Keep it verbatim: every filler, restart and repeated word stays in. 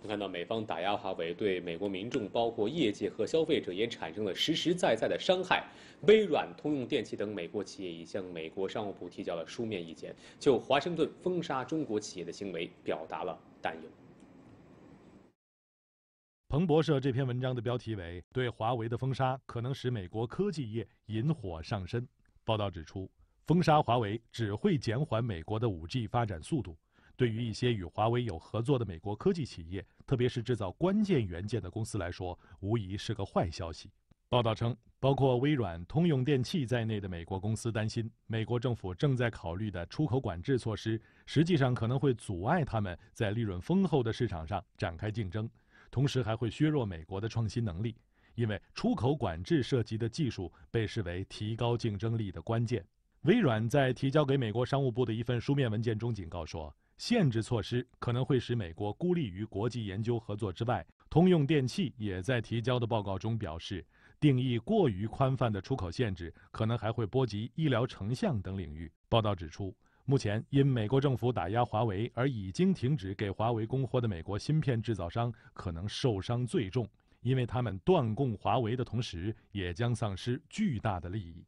能看到美方打压华为对美国民众、包括业界和消费者也产生了实实在在的伤害。微软、通用电气等美国企业已向美国商务部提交了书面意见，就华盛顿封杀中国企业的行为表达了担忧。 彭博社这篇文章的标题为“对华为的封杀可能使美国科技业引火上身”。报道指出，封杀华为只会减缓美国的 五 G 发展速度。对于一些与华为有合作的美国科技企业，特别是制造关键元件的公司来说，无疑是个坏消息。报道称，包括微软、通用电气在内的美国公司担心，美国政府正在考虑的出口管制措施，实际上可能会阻碍他们在利润丰厚的市场上展开竞争。 同时还会削弱美国的创新能力，因为出口管制涉及的技术被视为提高竞争力的关键。微软在提交给美国商务部的一份书面文件中警告说，限制措施可能会使美国孤立于国际研究合作之外。通用电气也在提交的报告中表示，定义过于宽泛的出口限制可能还会波及医疗、成像等领域。报道指出。 目前，因美国政府打压华为而已经停止给华为供货的美国芯片制造商可能受伤最重，因为他们断供华为的同时，也将丧失巨大的利益。